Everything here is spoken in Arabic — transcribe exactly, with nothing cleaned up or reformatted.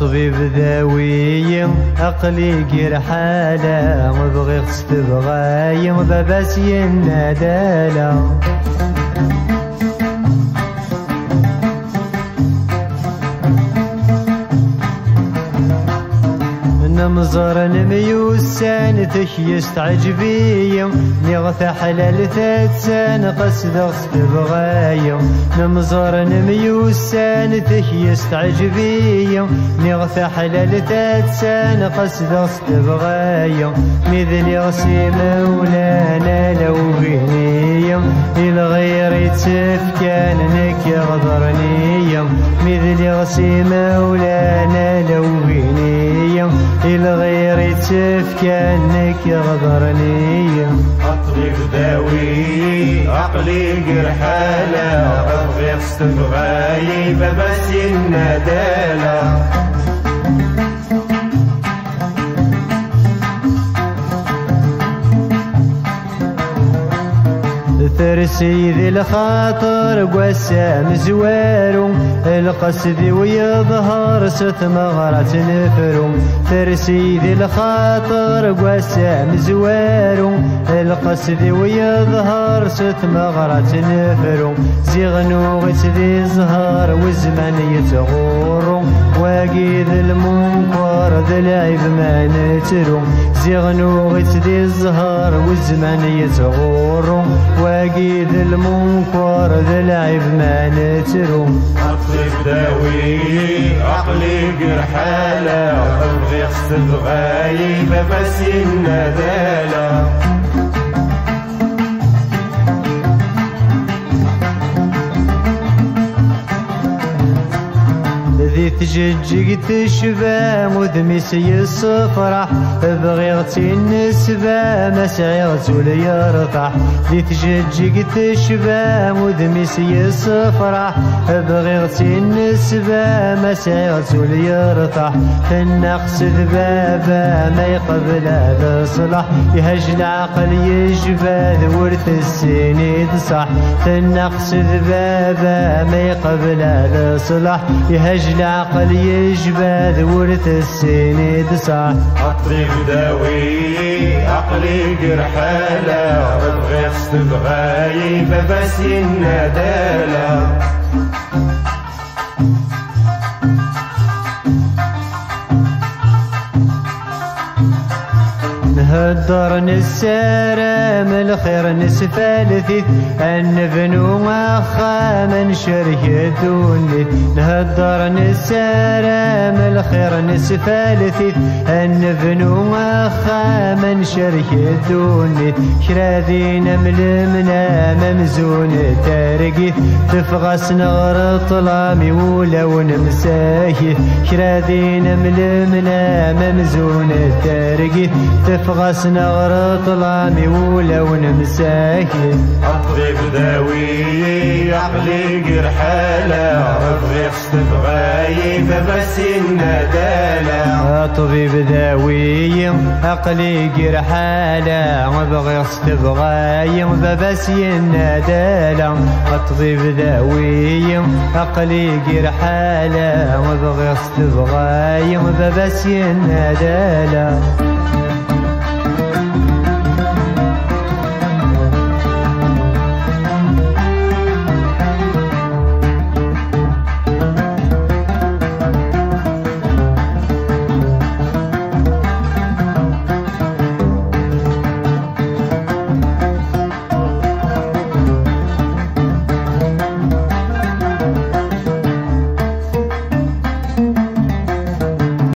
طبيب ذاوي أقلي قير حالة مبغي خص تبغاي باباس ينادالا نمزر نميوسان تشيست عجبي نغث حلال ثاتسان قصد خص تبغاي نمزر نميوسان تشيست عجبي نغث حلال ثاتسان قصد خص تبغاي مذني غسي مولانا لو بهني الغير تفكان نك غضرني مذني غسي مولانا لو بهني الغير يتفكانك يغدرني أطبيب داوي عقلي قرحالة أبغي أقصد بغاي بس الندالة ترسي ذي الخاطر قسام زوارو القصد ويظهر ست مغرة نفرو ترسي ذي الخاطر قسام زوارو القصد ويظهر ست مغرة نفرو زغنو غيت ذي زهر وزمن يتغورو واقي ذي المنكر ذي العيب ما نترو زغنو غيت ذي زهر وزمن يتغورو واقيد المنكر ذا العيب ما نترو أطلب داوي عقلي قرحالة أبغي أقصد غايب بس الندالة ذي تججق تشفى مدمس يصفرح بغيغتي النسبة مسعي غتول يرطح ذي تججق تشفى مدمس يصفرح بغيغتي النسبة مسعي غتول يرطح النقص ذبابة ما يقبل هذا صلح يهج العقل يجفى ورث السنين صح النقص ذبابة ما يقبل هذا صلح يهج العقل يجبد ورث السنين صح أطريب داوي عقلي قرحالة أبغي أقصد بغاي بس الندالة هدر نسارم الخير نسفالثيث النبنو مخا من شرك الدونيث نهدر نسارم الخير نسفالثيث النبنو مخا من شرك الدونيث كراذينا ملمنا ممزون تارقيث تفغس نغر طلامي ولون مساكيث كراذينا ملمنا ممزون تارقيث تفغس سنغر طلامي ولون مساكي أطبيب داوي عقلي قرحالة أبغي أقصد بغاي بس الندالة أطبيب داوي عقلي قرحالة أبغي أقصد بغاي بس الندالة أطبيب داوي عقلي قرحالة أبغي أقصد بغاي بس الندالة.